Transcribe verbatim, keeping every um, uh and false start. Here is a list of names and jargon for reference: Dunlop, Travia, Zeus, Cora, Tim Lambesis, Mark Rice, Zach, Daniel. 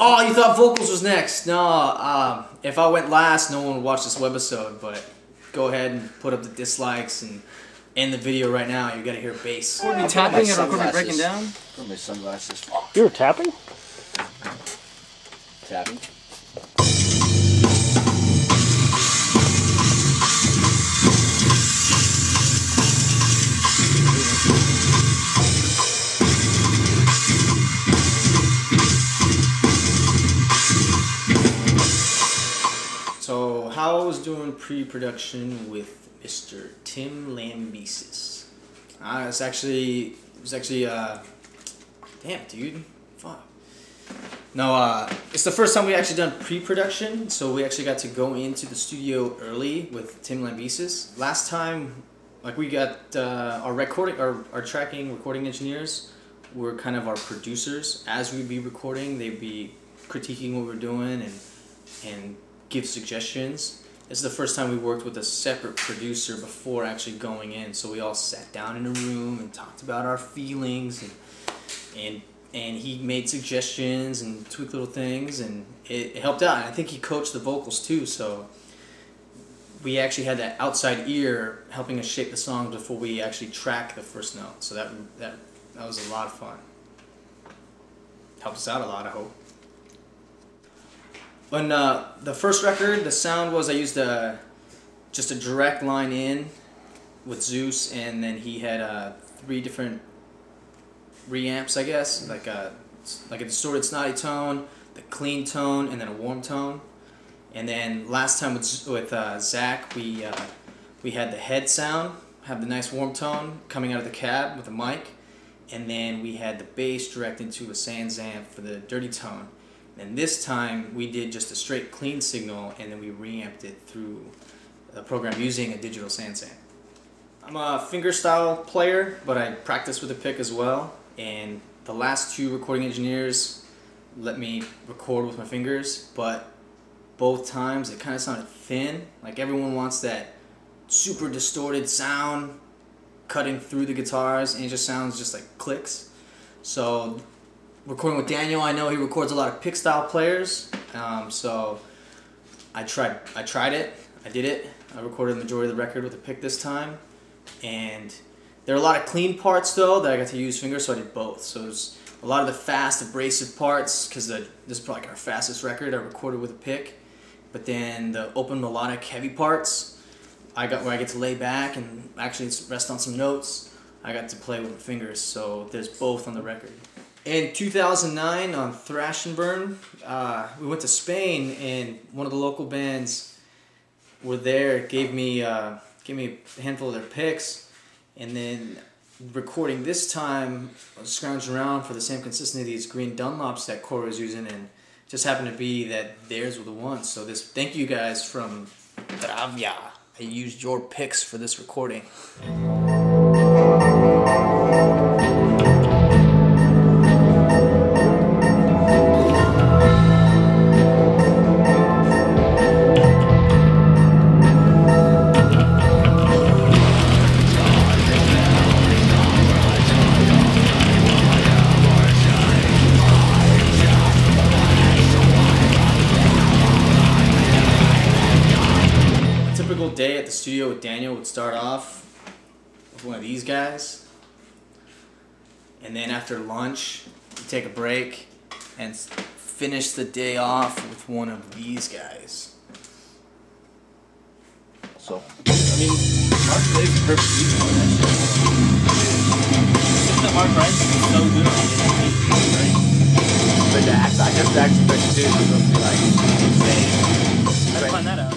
Oh, you thought vocals was next. No, um, if I went last, no one would watch this webisode, but go ahead and put up the dislikes and end the video right now. You gotta hear bass. We'll be tapping and we'll be breaking down. Put my sunglasses. You were tapping? Tapping. So, how I was doing pre-production with Mister Tim Lambesis. Uh, it's actually, it's actually, uh, damn, dude, fuck. No, uh, it's the first time we actually done pre-production, so we actually got to go into the studio early with Tim Lambesis. Last time, like, we got uh, our recording, our, our tracking recording engineers were kind of our producers. As we'd be recording, they'd be critiquing what we're doing and and give suggestions. It's the first time we worked with a separate producer before actually going in, so we all sat down in a room and talked about our feelings, and and and he made suggestions and tweaked little things, and it, it helped out. And I think he coached the vocals too, so we actually had that outside ear helping us shape the song before we actually track the first note. So that that that was a lot of fun. Helped us out a lot, I hope. When uh, the first record, the sound was I used a, just a direct line in with Zeus, and then he had uh, three different reamps, I guess, like a, like a distorted snotty tone, the clean tone, and then a warm tone. And then last time with, with uh, Zach, we, uh, we had the head sound, have the nice warm tone coming out of the cab with a mic, and then we had the bass directed to a sans amp for the dirty tone. And this time we did just a straight clean signal, and then we reamped it through the program using a digital sans amp. I'm a fingerstyle player, but I practice with a pick as well. And the last two recording engineers let me record with my fingers, but both times it kind of sounded thin. Like, everyone wants that super distorted sound cutting through the guitars, and it just sounds just like clicks. So recording with Daniel, I know he records a lot of pick style players, um, so I tried I tried it, I did it. I recorded the majority of the record with a pick this time, and there are a lot of clean parts though that I got to use fingers, so I did both. So there's a lot of the fast abrasive parts, because this is probably like our fastest record, I recorded with a pick, but then the open melodic heavy parts, I got where I get to lay back and actually rest on some notes, I got to play with my fingers, so there's both on the record. In two thousand nine, on Thrash and Burn, uh, we went to Spain, and one of the local bands were there, gave me uh, gave me a handful of their picks, and then recording this time, I was scrounging around for the same consistency of these green Dunlops that Cora was using, and just happened to be that theirs were the ones. So this, thank you guys from Travia. I used your picks for this recording. Day at the studio with Daniel would start off with one of these guys, and then after lunch we'd take a break and finish the day off with one of these guys. So I mean, Mark Dave's perfect on that show. Mark Rice is so good on it, right? But the act, I guess the act is pretty good. It's supposed to be like insane. I find that out.